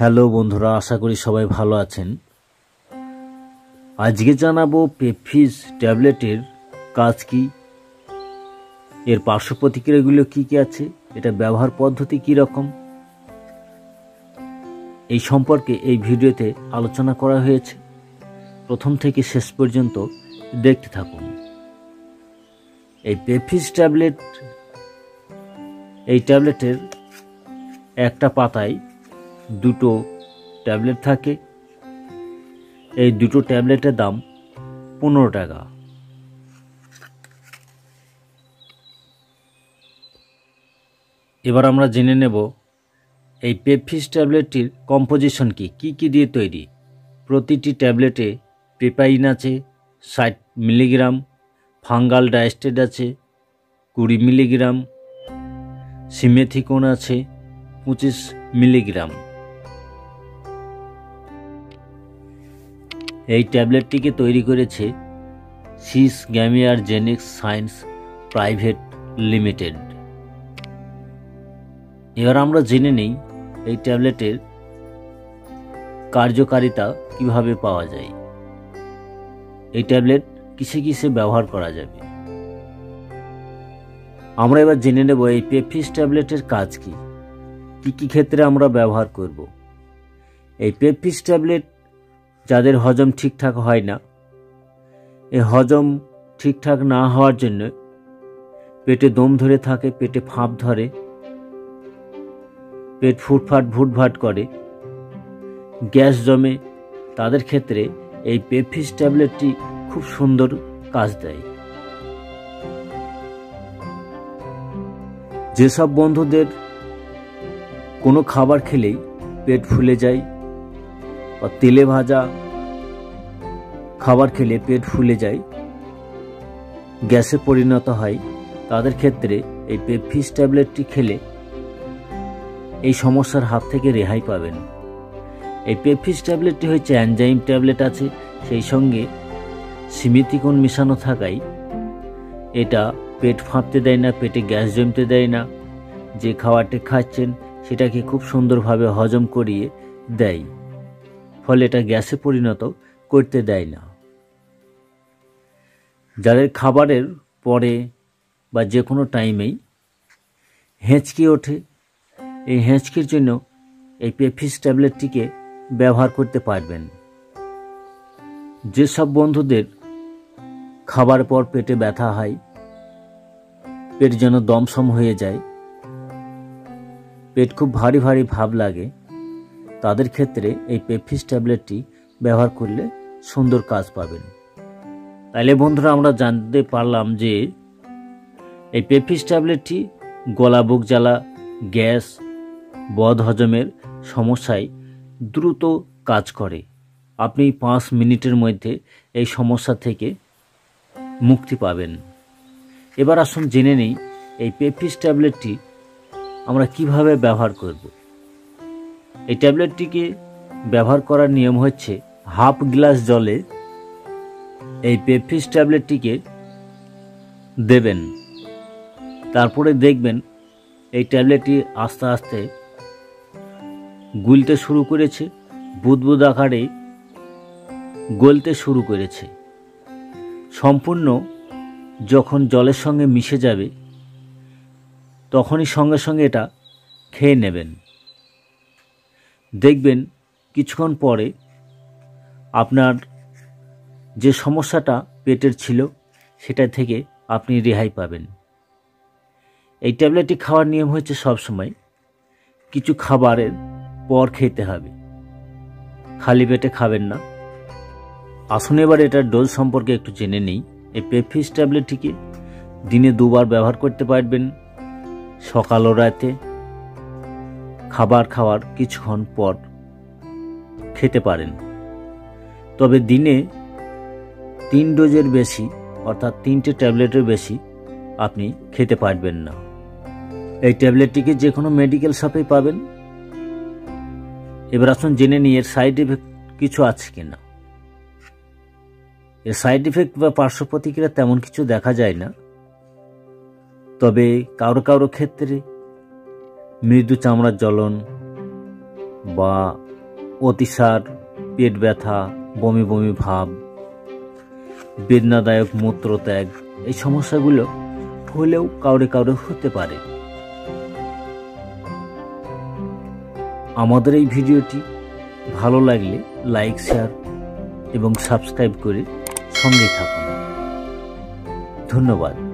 Hello बंधुरा आशा करी सबाई भालो आछेन। आजके जानाबो पेपफिज टैबलेटेर काज की, एर पार्श्व प्रतिक्रियागुलो की की आछे, एटा व्यवहार पद्धति की रकम, एई सम्पर्के एई भिडियोते आलोचना करा हयेछे। प्रथम थेके शेष पर्यन्त देखते थाकुन। एई पेपफिज टैबलेट एई टैबलेटेर एकटा पाताय দুটো ট্যাবলেট থাকে। এই দুটো ট্যাবলেটের দাম 15 টাকা। এবার আমরা জেনে নেব এই পেপফিজ ট্যাবলেটটির কম্পোজিশন কি কি কি দিয়ে তৈরি। প্রতিটি ট্যাবলেটে পেপাইন আছে 60 মিলিগ্রাম, ফাঙ্গাল ডায়াস্টেজ আছে 20 মিলিগ্রাম, সিমেথিকোন আছে 25 মিলিগ্রাম। এই ট্যাবলেটটিকে তৈরি করেছে শিস গ্রামিয়ার জেনিক্স সায়েন্স প্রাইভেট লিমিটেড। এবার আমরা জেনে নেই এই ট্যাবলেটের কার্যকারিতা কিভাবে পাওয়া যায়, এই ট্যাবলেট কিসে কিসে ব্যবহার করা যাবে। আমরা এবার জেনে নেব এই পেপফিজ ট্যাবলেটের কাজ কি কি ক্ষেত্রে আমরা ব্যবহার করব। এই পেপফিজ ট্যাবলেট যাদের হজম ঠিকঠাক হয় না, এই হজম ঠিকঠাক না হওয়ার জন্য পেটে দম ধরে থাকে, পেটে ফাঁপ ধরে, পেট ফুটফাট ভুটভাট করে, গ্যাস জমে, তাদের ক্ষেত্রে এই পেপফিজ ট্যাবলেটটি খুব সুন্দর কাজ দেয়। যেসব বন্ধুদের কোনো খাবার খেলেই পেট ফুলে যায় বা তেলে ভাজা খাবার খেলে পেট ফুলে যায়, গ্যাসে পরিণত হয়, তাদের ক্ষেত্রে এই পেপফিজ ট্যাবলেটটি খেলে এই সমস্যার হাত থেকে রেহাই পাবেন। এই পেপফিজ ট্যাবলেটটি হচ্ছে অ্যানজাইম ট্যাবলেট আছে, সেই সঙ্গে সিমেথিকন মিশানো থাকায় এটা পেট ফাঁপতে দেয় না, পেটে গ্যাস জমতে দেয় না, যে খাবারটি খাচ্ছেন সেটাকে খুব সুন্দরভাবে হজম করিয়ে দেয়, ফলে এটা গ্যাসে পরিণত করতে দেয় না। যাদের খাবারের পরে বা যে কোনো টাইমেই হেঁচকি ওঠে, এই হেঁচকির জন্য এই পেপফিজ ট্যাবলেটটিকে ব্যবহার করতে পারবেন। যেসব বন্ধুদের খাবার পর পেটে ব্যথা হয়, পেট যেন দমসম হয়ে যায়, পেট খুব ভারী ভারী ভাব লাগে, তাদের ক্ষেত্রে এই পেপফিজ ট্যাবলেটটি ব্যবহার করলে সুন্দর কাজ পাবেন। তাহলে বন্ধুরা আমরা জানতে পারলাম যে এই পেপফিজ ট্যাবলেটটি গলা, বুক জ্বালা, গ্যাস, বদ হজমের সমস্যায় দ্রুত কাজ করে। আপনি 5 মিনিটের মধ্যে এই সমস্যা থেকে মুক্তি পাবেন। এবার আসুন জেনে নেই এই পেপফিজ ট্যাবলেটটি আমরা কিভাবে ব্যবহার করব। এই ট্যাবলেটটিকে ব্যবহার করার নিয়ম হচ্ছে হাফ গ্লাস জলে এই পেপফিজ ট্যাবলেটটিকে দেবেন, তারপরে দেখবেন এই ট্যাবলেটটি আস্তে আস্তে গুলতে শুরু করেছে, বুদবুদ আকারে গলতে শুরু করেছে। সম্পূর্ণ যখন জলের সঙ্গে মিশে যাবে তখনই সঙ্গে সঙ্গে এটা খেয়ে নেবেন। দেখবেন কিছুক্ষণ পরে আপনার যে সমস্যাটা পেটের ছিল সেটা থেকে আপনি রেহাই পাবেন। এই ট্যাবলেটটি খাওয়ার নিয়ম হচ্ছে সবসময় কিছু খাবারের পর খেতে হবে, খালি পেটে খাবেন না। আসুন এবার এটার ডোজ সম্পর্কে একটু জেনে নিই। এই পেপফিজ ট্যাবলেটটিকে দিনে 2 বার ব্যবহার করতে পারবেন, সকাল ও রাতে। খাবার খাওয়ার কিছুক্ষণ পর খেতে পারেন, তবে দিনে 3 ডোজের বেশি অর্থাৎ 3টে ট্যাবলেটের বেশি আপনি খেতে পারবেন না। এই ট্যাবলেটটিকে যে কোনো মেডিকেল শপে পাবেন। এবার আসুন জেনে নিই এর সাইড এফেক্ট কিছু আছে কিনা। এর সাইড এফেক্ট বা পার্শ্ব প্রতিক্রিয়া তেমন কিছু দেখা যায় না, তবে কারো কারো ক্ষেত্রে মৃদু চামড়ার জ্বলন, বা অতিসার, পেট ব্যথা, বমি বমি ভাব, বেদনাদায়ক মূত্রত্যাগ, এই সমস্যাগুলো হলেও কাউরে কাউরে হতে পারে। আমাদের এই ভিডিওটি ভালো লাগলে লাইক, শেয়ার এবং সাবস্ক্রাইব করে সঙ্গে থাকুন। ধন্যবাদ।